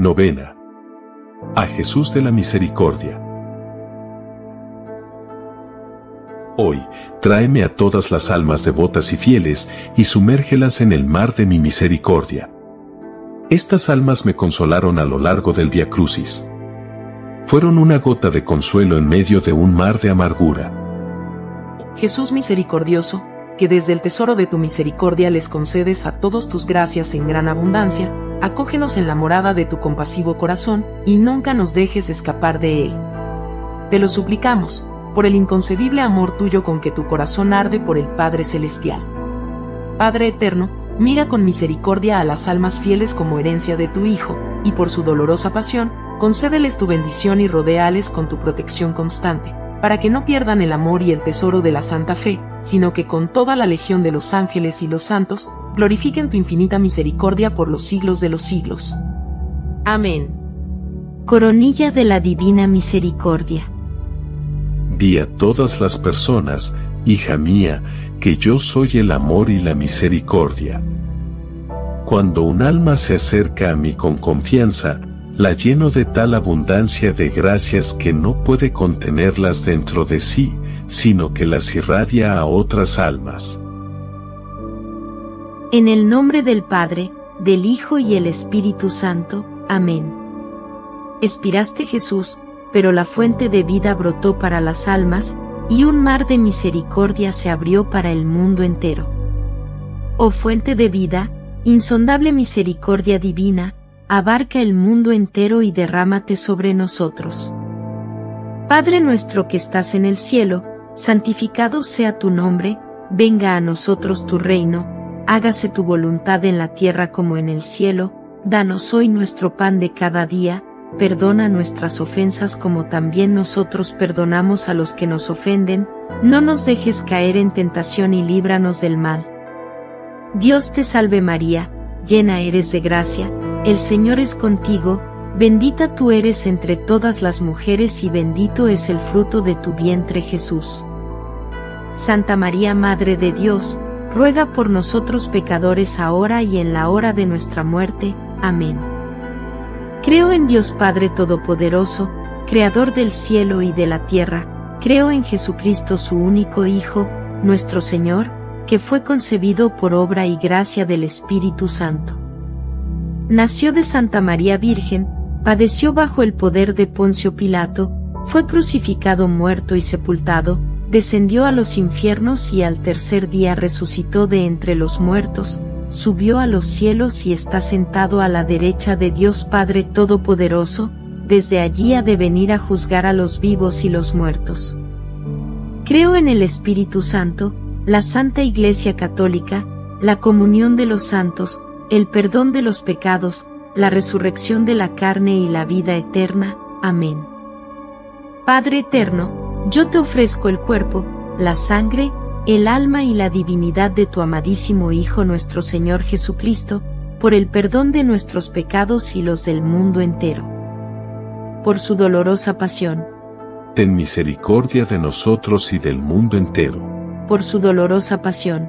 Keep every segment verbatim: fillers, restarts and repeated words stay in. Novena. A Jesús de la Misericordia. Hoy, tráeme a todas las almas devotas y fieles, y sumérgelas en el mar de mi misericordia. Estas almas me consolaron a lo largo del Via Crucis. Fueron una gota de consuelo en medio de un mar de amargura. Jesús misericordioso, que desde el tesoro de tu misericordia les concedes a todos tus gracias en gran abundancia, acógenos en la morada de tu compasivo corazón, y nunca nos dejes escapar de él. Te lo suplicamos, por el inconcebible amor tuyo con que tu corazón arde por el Padre Celestial. Padre Eterno, mira con misericordia a las almas fieles como herencia de tu Hijo, y por su dolorosa pasión, concédeles tu bendición y rodéales con tu protección constante, para que no pierdan el amor y el tesoro de la Santa Fe, sino que con toda la legión de los ángeles y los santos, glorifiquen tu infinita misericordia por los siglos de los siglos. Amén. Coronilla de la Divina Misericordia. Di a todas las personas, hija mía, que yo soy el amor y la misericordia. Cuando un alma se acerca a mí con confianza, la lleno de tal abundancia de gracias que no puede contenerlas dentro de sí, sino que las irradia a otras almas. En el nombre del Padre, del Hijo y el Espíritu Santo. Amén. Expiraste, Jesús, pero la fuente de vida brotó para las almas, y un mar de misericordia se abrió para el mundo entero. Oh fuente de vida, insondable misericordia divina, abarca el mundo entero y derrámate sobre nosotros. Padre nuestro que estás en el cielo, santificado sea tu nombre, venga a nosotros tu reino, hágase tu voluntad en la tierra como en el cielo, danos hoy nuestro pan de cada día, perdona nuestras ofensas como también nosotros perdonamos a los que nos ofenden, no nos dejes caer en tentación y líbranos del mal. Dios te salve María, llena eres de gracia, el Señor es contigo, bendita tú eres entre todas las mujeres y bendito es el fruto de tu vientre Jesús. Santa María, Madre de Dios, ruega por nosotros pecadores ahora y en la hora de nuestra muerte. Amén. Creo en Dios Padre Todopoderoso, Creador del cielo y de la tierra, creo en Jesucristo su único Hijo, nuestro Señor, que fue concebido por obra y gracia del Espíritu Santo. Nació de Santa María Virgen, padeció bajo el poder de Poncio Pilato, fue crucificado, muerto y sepultado, descendió a los infiernos y al tercer día resucitó de entre los muertos, subió a los cielos y está sentado a la derecha de Dios Padre Todopoderoso, desde allí ha de venir a juzgar a los vivos y los muertos. Creo en el Espíritu Santo, la Santa Iglesia Católica, la comunión de los santos, el perdón de los pecados, la resurrección de la carne y la vida eterna. Amén. Padre Eterno, yo te ofrezco el cuerpo, la sangre, el alma y la divinidad de tu amadísimo Hijo nuestro Señor Jesucristo, por el perdón de nuestros pecados y los del mundo entero. Por su dolorosa pasión, ten misericordia de nosotros y del mundo entero. Por su dolorosa pasión,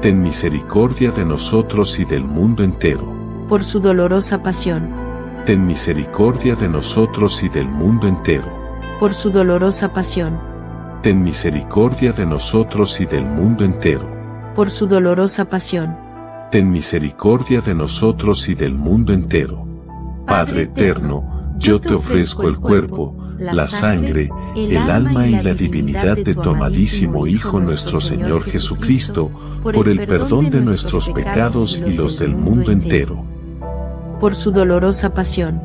ten misericordia de nosotros y del mundo entero. Por su dolorosa pasión, ten misericordia de nosotros y del mundo entero. Por su dolorosa pasión, ten misericordia de nosotros y del mundo entero. Por su dolorosa pasión, ten misericordia de nosotros y del mundo entero. Padre Eterno, yo te ofrezco el cuerpo, la sangre, el alma y la divinidad de tu amadísimo Hijo nuestro Señor Jesucristo, por el perdón de nuestros pecados y los del mundo entero. Por su dolorosa pasión,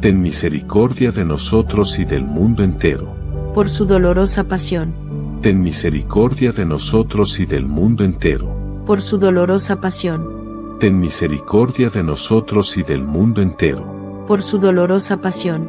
ten misericordia de nosotros y del mundo entero. Por su dolorosa pasión, ten misericordia de nosotros y del mundo entero. Por su dolorosa pasión, ten misericordia de nosotros y del mundo entero. Por su dolorosa pasión,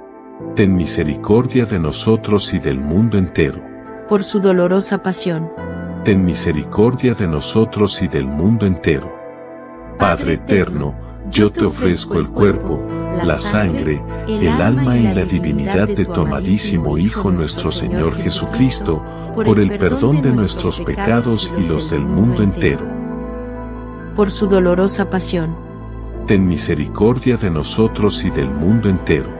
ten misericordia de nosotros y del mundo entero. Por su dolorosa pasión, ten misericordia de nosotros y del mundo entero. Padre eterno, yo te ofrezco el cuerpo, la sangre, el alma y la divinidad de tu amadísimo Hijo nuestro Señor Jesucristo, por el perdón de nuestros pecados y los del mundo entero. Por su dolorosa pasión, ten misericordia de nosotros y del mundo entero.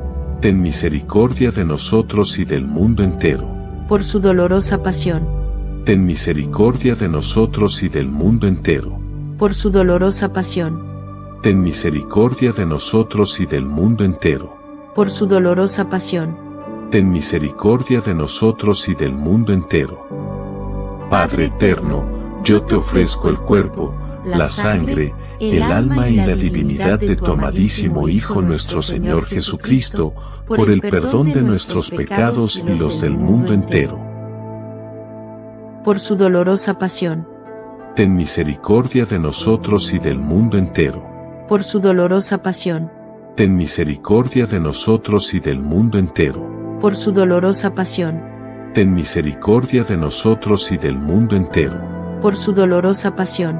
ten misericordia de nosotros y del mundo entero. Por su dolorosa pasión, ten misericordia de nosotros y del mundo entero. Por su dolorosa pasión, ten misericordia de nosotros y del mundo entero. Por su dolorosa pasión, ten misericordia de nosotros y del mundo entero. Padre eterno, yo te ofrezco el cuerpo, la sangre, el alma y la divinidad de tu amadísimo Hijo nuestro Señor Jesucristo, por el perdón de nuestros pecados y los del mundo entero. Por su dolorosa pasión, ten misericordia de nosotros y del mundo entero. Por su dolorosa pasión, ten misericordia de nosotros y del mundo entero. Por su dolorosa pasión, ten misericordia de nosotros y del mundo entero. Por su dolorosa pasión,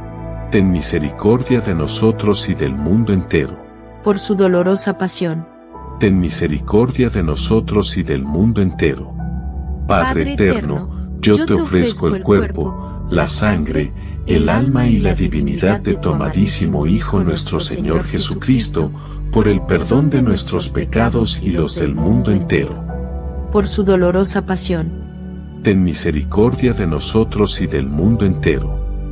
ten misericordia de nosotros y del mundo entero. Por su dolorosa pasión, ten misericordia de nosotros y del mundo entero. Padre eterno, yo te ofrezco el cuerpo, la sangre, el alma y la divinidad de tu amadísimo Hijo nuestro Señor Jesucristo, por el perdón de nuestros pecados y los del mundo entero. Por su dolorosa pasión, ten misericordia de nosotros y del mundo entero.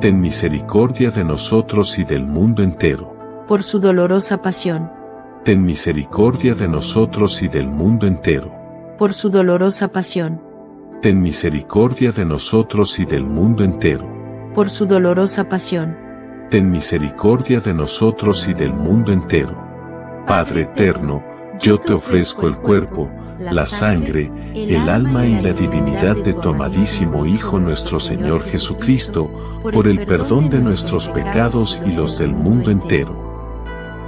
ten misericordia de nosotros y del mundo entero. Por su dolorosa pasión, ten misericordia de nosotros y del mundo entero. Por su dolorosa pasión, ten misericordia de nosotros y del mundo entero. Por su dolorosa pasión, ten misericordia de nosotros y del mundo entero. Padre eterno, yo te ofrezco el cuerpo, la sangre, el alma y la divinidad de tu amadísimo Hijo nuestro Señor Jesucristo, por el perdón de nuestros pecados y los del mundo entero.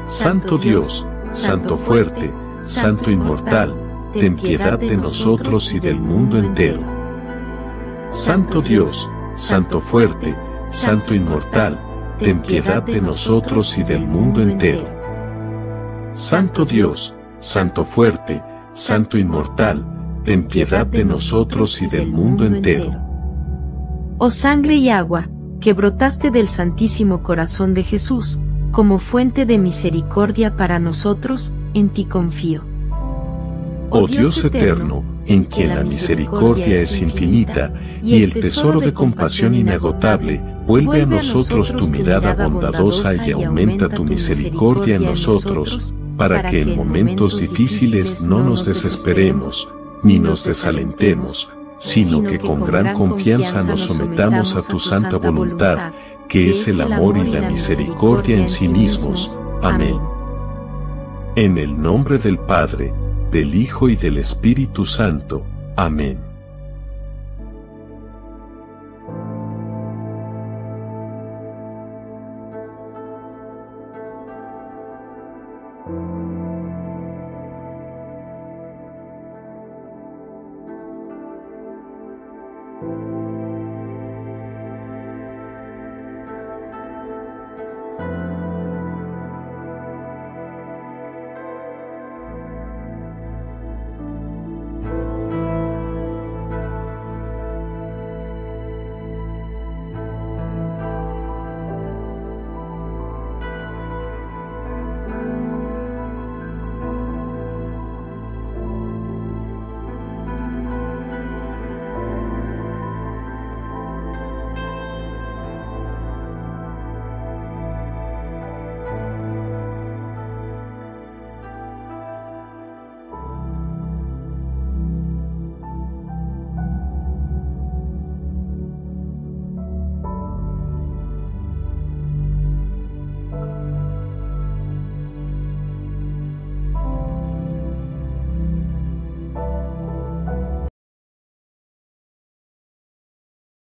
Santo Dios, Santo fuerte, Santo inmortal, ten piedad de nosotros y del mundo entero. Santo Dios, Santo fuerte, Santo inmortal, ten piedad de nosotros y del mundo entero. Santo Dios, Santo fuerte, Santo inmortal, ten piedad de nosotros y del mundo entero. Oh sangre y agua, que brotaste del Santísimo Corazón de Jesús, como fuente de misericordia para nosotros, en ti confío. Oh Dios eterno, en quien la misericordia es infinita, y el tesoro de compasión inagotable, Vuelve a nosotros tu mirada bondadosa y aumenta tu misericordia en nosotros, para que en momentos difíciles no nos desesperemos, ni nos desalentemos, sino que con gran confianza nos sometamos a tu santa voluntad, que es el amor y la misericordia en sí mismos. Amén. En el nombre del Padre, del Hijo y del Espíritu Santo. Amén.